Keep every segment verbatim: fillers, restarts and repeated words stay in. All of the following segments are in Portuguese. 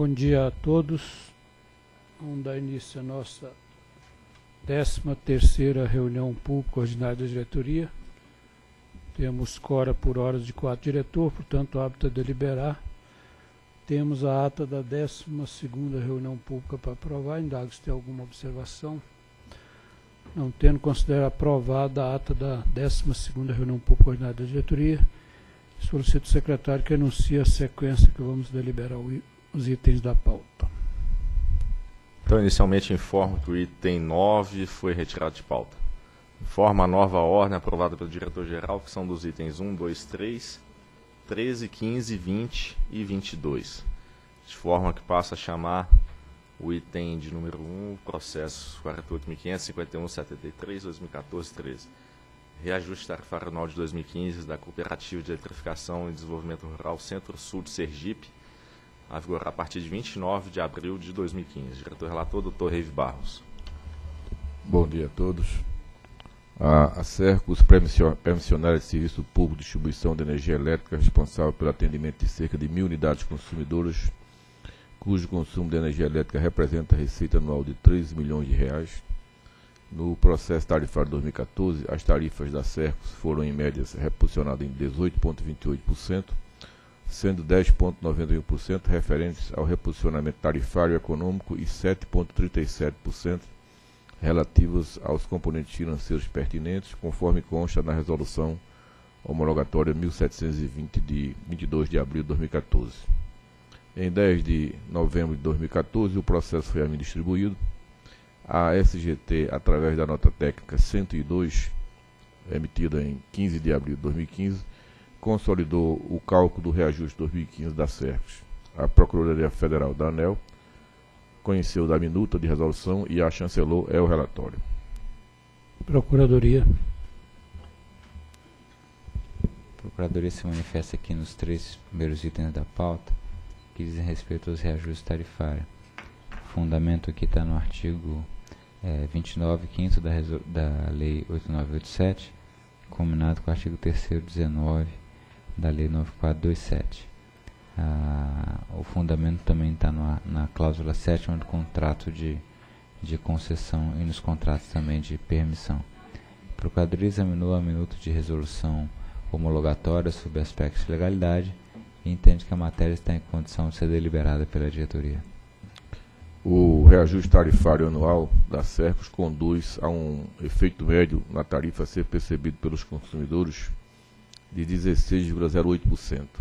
Bom dia a todos. Vamos dar início à nossa décima terceira reunião pública ordinária da diretoria. Temos quórum por horas de quatro diretor, portanto, apto a deliberar. Temos a ata da décima segunda reunião pública para aprovar. Indago se tem alguma observação. Não tendo, considero aprovada a ata da décima segunda reunião pública ordinária da diretoria. Solicito o secretário que anuncie a sequência que vamos deliberar os itens da pauta. Então, inicialmente, informo que o item nove foi retirado de pauta. Informo a nova ordem aprovada pelo diretor-geral, que são dos itens um, dois, três, treze, quinze, vinte e vinte e dois. De forma que passa a chamar o item de número um, processo quarenta e oito mil quinhentos e cinquenta e um, setenta e três, dois mil e quatorze, treze. Reajuste tarifário anual de dois mil e quinze da Cooperativa de Eletrificação e Desenvolvimento Rural Centro Sul de Sergipe, a vigorar a partir de vinte e nove de abril de dois mil e quinze. Diretor-relator, doutor Reive Barros. Bom dia a todos. A CERCOS, permissionária de serviço público de distribuição de energia elétrica, responsável pelo atendimento de cerca de mil unidades consumidoras, cujo consumo de energia elétrica representa receita anual de treze milhões de reais. No processo tarifário dois mil e quatorze, as tarifas da CERCOS foram, em média, reposicionadas em dezoito vírgula vinte e oito por cento, sendo dez vírgula noventa e um por cento referentes ao reposicionamento tarifário econômico e sete vírgula trinta e sete por cento relativos aos componentes financeiros pertinentes, conforme consta na resolução homologatória mil setecentos e vinte de vinte e dois de abril de dois mil e quatorze. Em dez de novembro de dois mil e quatorze, o processo foi a mim distribuído. A S G T, através da nota técnica cento e dois, emitida em quinze de abril de dois mil e quinze, consolidou o cálculo do reajuste dois mil e quinze da CERCOS. A Procuradoria Federal da ANEEL conheceu da minuta de resolução e a chancelou é o relatório. Procuradoria. A Procuradoria se manifesta aqui nos três primeiros itens da pauta, que dizem respeito aos reajustes tarifários. O fundamento aqui está no artigo é, vinte e nove, quinto da, da Lei oito mil novecentos e oitenta e sete, combinado com o artigo terceiro, dezenove da Lei nove mil quatrocentos e vinte e sete. Ah, o fundamento também está na cláusula sétima do contrato de, de concessão e nos contratos também de permissão. A Procuradoria examinou a minuta de resolução homologatória sobre aspectos de legalidade e entende que a matéria está em condição de ser deliberada pela diretoria. O reajuste tarifário anual da CERCOS conduz a um efeito médio na tarifa a ser percebido pelos consumidores de dezesseis vírgula zero oito por cento,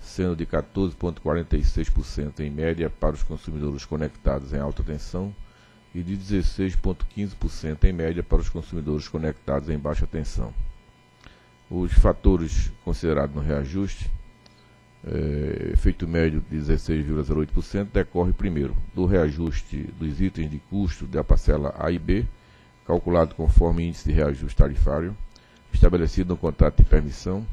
sendo de quatorze vírgula quarenta e seis por cento em média para os consumidores conectados em alta tensão e de dezesseis vírgula quinze por cento em média para os consumidores conectados em baixa tensão. Os fatores considerados no reajuste: É, efeito médio de dezesseis vírgula zero oito por cento decorre, primeiro, do reajuste dos itens de custo da parcela A e B, calculado conforme índice de reajuste tarifário, estabelecido no contrato de permissão,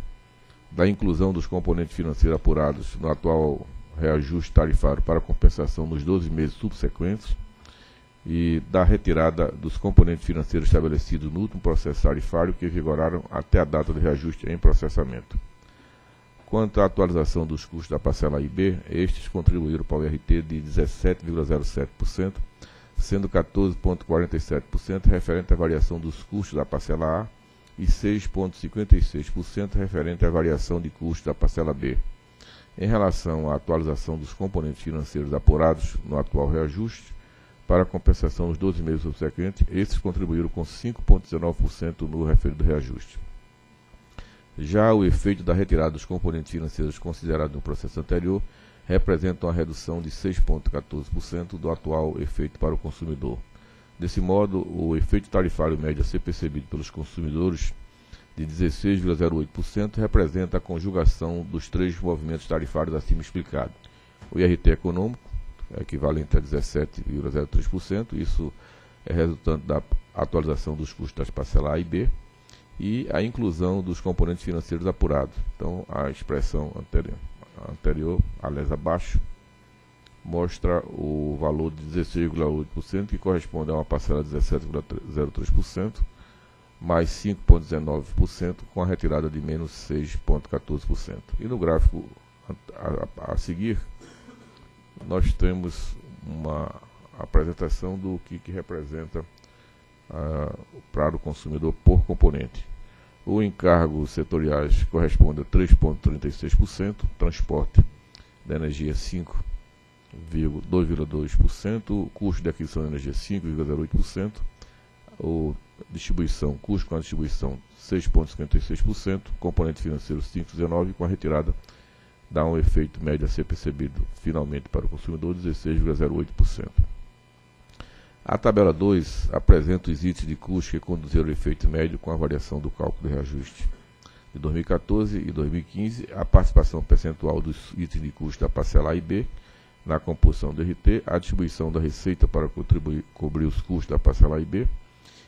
da inclusão dos componentes financeiros apurados no atual reajuste tarifário para compensação nos doze meses subsequentes e da retirada dos componentes financeiros estabelecidos no último processo tarifário que vigoraram até a data do reajuste em processamento. Quanto à atualização dos custos da parcela A e B, estes contribuíram para o I R T de dezessete vírgula zero sete por cento, sendo quatorze vírgula quarenta e sete por cento referente à variação dos custos da parcela A e seis vírgula cinquenta e seis por cento referente à variação de custos da parcela B. Em relação à atualização dos componentes financeiros apurados no atual reajuste, para a compensação nos doze meses subsequentes, estes contribuíram com cinco vírgula dezenove por cento no referido reajuste. Já o efeito da retirada dos componentes financeiros considerados no processo anterior representa uma redução de seis vírgula quatorze por cento do atual efeito para o consumidor. Desse modo, o efeito tarifário médio a ser percebido pelos consumidores de dezesseis vírgula zero oito por cento representa a conjugação dos três movimentos tarifários acima explicados. O I R T econômico, equivalente a dezessete vírgula zero três por cento, isso é resultante da atualização dos custos das parcelas A e B, e a inclusão dos componentes financeiros apurados. Então, a expressão anterior, anterior aliás, abaixo, mostra o valor de dezesseis vírgula oito por cento, que corresponde a uma parcela de dezessete vírgula zero três por cento, mais cinco vírgula dezenove por cento, com a retirada de menos seis vírgula quatorze por cento. E no gráfico a, a, a seguir, nós temos uma apresentação do que, que representa ah, para o consumidor por componente. O encargo setoriais corresponde a três vírgula trinta e seis por cento, transporte da energia cinco vírgula dois por cento, o custo de aquisição de energia cinco vírgula zero oito por cento, o distribuição, custo com a distribuição seis vírgula cinquenta e seis por cento, componente financeiro cinco vírgula dezenove por cento, com a retirada dá um efeito médio a ser percebido finalmente para o consumidor dezesseis vírgula zero oito por cento. A tabela dois apresenta os índices de custo que conduziram o efeito médio com a variação do cálculo de reajuste de dois mil e quatorze e dois mil e quinze, a participação percentual dos itens de custo da parcela A e B na composição do I R T, a distribuição da receita para contribuir, cobrir os custos da parcela A e B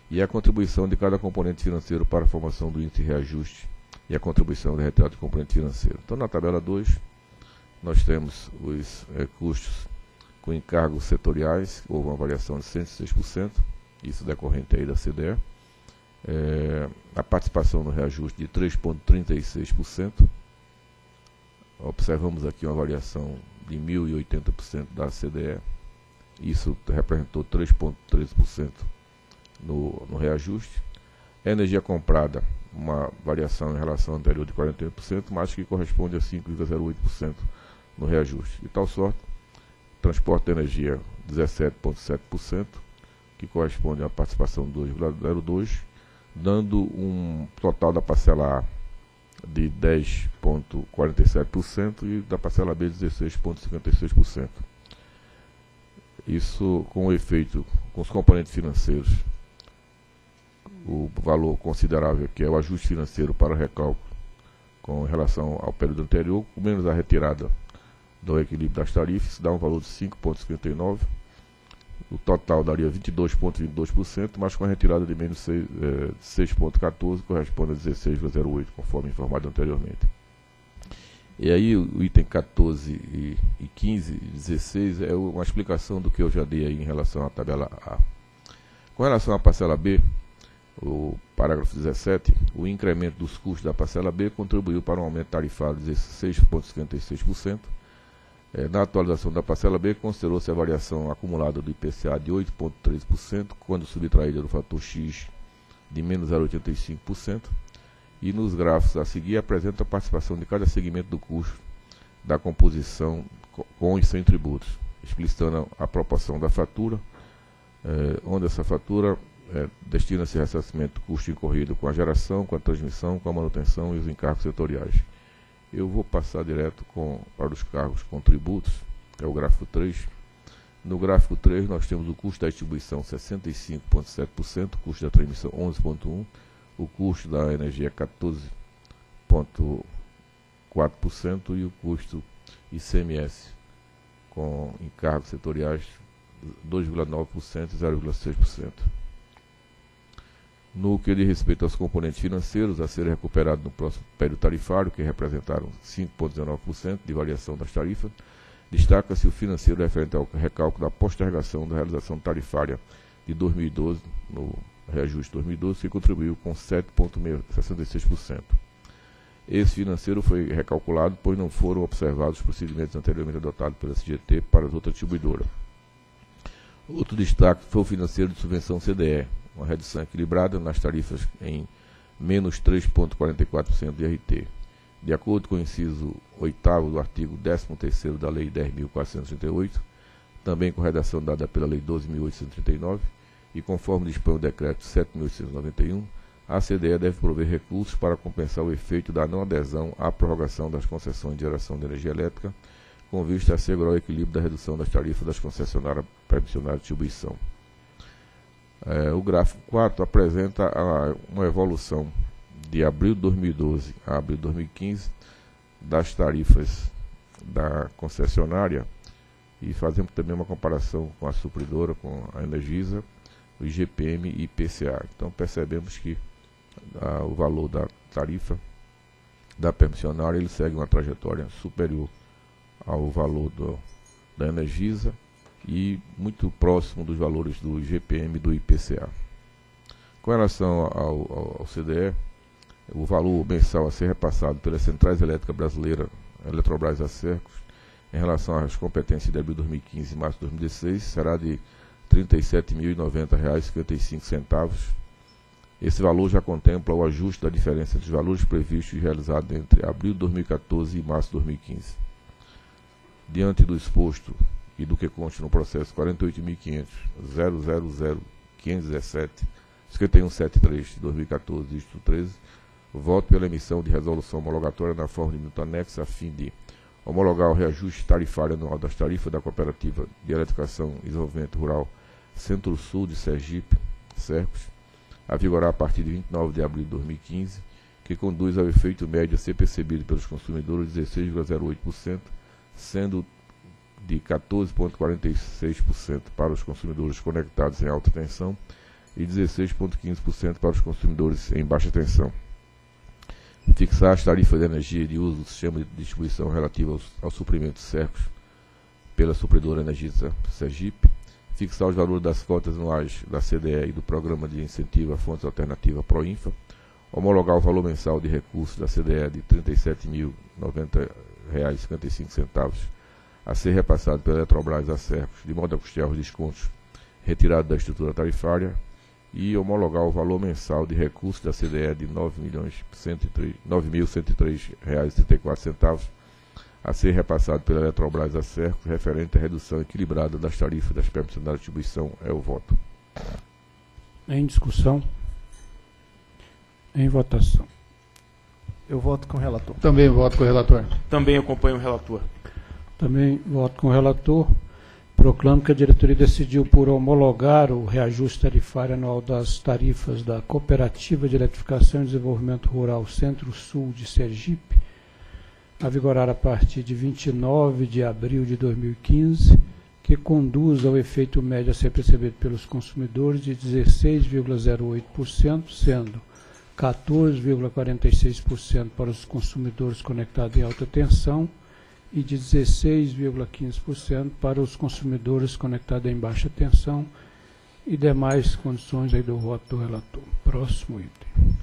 e a contribuição de cada componente financeiro para a formação do índice de reajuste e a contribuição de retirada do componente financeiro. Então, na tabela dois, nós temos os é, custos com encargos setoriais, houve uma variação de cento e seis por cento, isso decorrente aí da C D E R, é, a participação no reajuste de três vírgula trinta e seis por cento, observamos aqui uma variação de mil e oitenta por cento da C D E R, isso representou três vírgula treze por cento no, no reajuste, a energia comprada, uma variação em relação ao anterior de quarenta e oito por cento, mas que corresponde a cinco vírgula zero oito por cento no reajuste, de tal sorte, transporte de energia dezessete vírgula sete por cento, que corresponde à participação dois vírgula zero dois por cento, dando um total da parcela A de dez vírgula quarenta e sete por cento e da parcela B de dezesseis vírgula cinquenta e seis por cento. Isso com o efeito, com os componentes financeiros, o valor considerável que é o ajuste financeiro para recálculo com relação ao período anterior, menos a retirada do equilíbrio das tarifas, dá um valor de cinco vírgula cinquenta e nove por cento, o total daria vinte e dois vírgula vinte e dois por cento, mas com a retirada de menos seis vírgula quatorze por cento, corresponde a dezesseis vírgula zero oito por cento, conforme informado anteriormente. E aí o item quatorze e quinze e dezesseis é uma explicação do que eu já dei aí em relação à tabela A. Com relação à parcela B, o parágrafo dezessete, o incremento dos custos da parcela B contribuiu para um aumento tarifário de dezesseis vírgula cinquenta e seis por cento, Na atualização da parcela B, considerou-se a variação acumulada do I P C A de oito vírgula treze por cento, quando subtraída do fator X de menos zero vírgula oitenta e cinco por cento, e nos gráficos a seguir apresenta a participação de cada segmento do custo da composição com e sem tributos, explicitando a proporção da fatura, eh, onde essa fatura eh, destina-se ao ressarcimento do custo incorrido com a geração, com a transmissão, com a manutenção e os encargos setoriais. Eu vou passar direto com, para os cargos com tributos, que é o gráfico três. No gráfico três, nós temos o custo da distribuição sessenta e cinco vírgula sete por cento, o custo da transmissão onze vírgula um por cento, o custo da energia quatorze vírgula quatro por cento e o custo I C M S com encargos setoriais dois vírgula nove por cento e zero vírgula seis por cento. No que diz respeito aos componentes financeiros, a serem recuperados no próximo período tarifário, que representaram cinco vírgula dezenove por cento de variação das tarifas, destaca-se o financeiro referente ao recálculo da postergação da realização tarifária de dois mil e doze, no reajuste de dois mil e doze, que contribuiu com sete vírgula sessenta e seis por cento. Esse financeiro foi recalculado, pois não foram observados os procedimentos anteriormente adotados pela S G T para as outras distribuidoras. Outro destaque foi o financeiro de subvenção C D E, uma redução equilibrada nas tarifas em menos três vírgula quarenta e quatro por cento de I R T. De acordo com o inciso oitavo do artigo décimo terceiro da Lei dez mil quatrocentos e trinta e oito, também com redação dada pela Lei doze mil oitocentos e trinta e nove, e conforme dispõe o Decreto sete mil oitocentos e noventa e um, a C D E deve prover recursos para compensar o efeito da não adesão à prorrogação das concessões de geração de energia elétrica, com vista a assegurar o equilíbrio da redução das tarifas das concessionárias permissionárias de distribuição. É, o gráfico quatro apresenta a, uma evolução de abril de dois mil e doze a abril de dois mil e quinze das tarifas da concessionária e fazemos também uma comparação com a supridora, com a Energisa, o I G P M e I P C A. Então percebemos que a, o valor da tarifa da permissionária ele segue uma trajetória superior ao valor do, da Energisa e muito próximo dos valores do I G P M e do I P C A. Com relação ao, ao, ao C D E, o valor mensal a ser repassado pelas centrais elétricas brasileiras, Eletrobras e a CERCOS, Em relação às competências de abril de dois mil e quinze e março de dois mil e dezesseis, será de trinta e sete mil e noventa reais e cinquenta e cinco centavos. Esse valor já contempla o ajuste da diferença entre os valores previstos e realizados entre abril de dois mil e quatorze e março de dois mil e quinze. Diante do exposto e do que consta no processo quarenta e oito mil e quinhentos ponto zero zero zero quinhentos e dezessete cinquenta e um setenta e três de dois mil e quatorze, dígito treze, voto pela emissão de resolução homologatória na forma de minuta anexa a fim de homologar o reajuste tarifário anual das tarifas da Cooperativa de Eletrificação e Desenvolvimento Rural Centro Sul de Sergipe, CERCOS, a vigorar a partir de vinte e nove de abril de dois mil e quinze, que conduz ao efeito médio a ser percebido pelos consumidores de dezesseis vírgula zero oito por cento, sendo de quatorze vírgula quarenta e seis por cento para os consumidores conectados em alta tensão e dezesseis vírgula quinze por cento para os consumidores em baixa tensão. Fixar as tarifas de energia de uso do sistema de distribuição relativa ao, ao suprimento CERCOS pela supridora Energisa Sergipe. Fixar os valores das cotas anuais da C D E e do Programa de Incentivo a Fontes Alternativas ProInfa. Homologar o valor mensal de recursos da C D E de trinta e sete mil e noventa reais e cinquenta e cinco centavos a ser repassado pela Eletrobras a CERCOS, de modo a custear os descontos retirados da estrutura tarifária. E homologar o valor mensal de recursos da C D E de nove mil cento e três reais e trinta e quatro centavos a ser repassado pela Eletrobras a CERCOS, referente à redução equilibrada das tarifas das permissões da distribuição. É o voto. Em discussão. Em votação. Eu voto com o relator. Também voto com o relator. Também acompanho o relator. Também voto com o relator. Proclamo que a diretoria decidiu por homologar o reajuste tarifário anual das tarifas da Cooperativa de Eletrificação e Desenvolvimento Rural Centro Sul de Sergipe, a vigorar a partir de vinte e nove de abril de dois mil e quinze, que conduz ao efeito médio a ser percebido pelos consumidores de dezesseis vírgula zero oito por cento, sendo quatorze vírgula quarenta e seis por cento para os consumidores conectados em alta tensão, e de dezesseis vírgula quinze por cento para os consumidores conectados em baixa tensão e demais condições aí do voto do relator. Próximo item.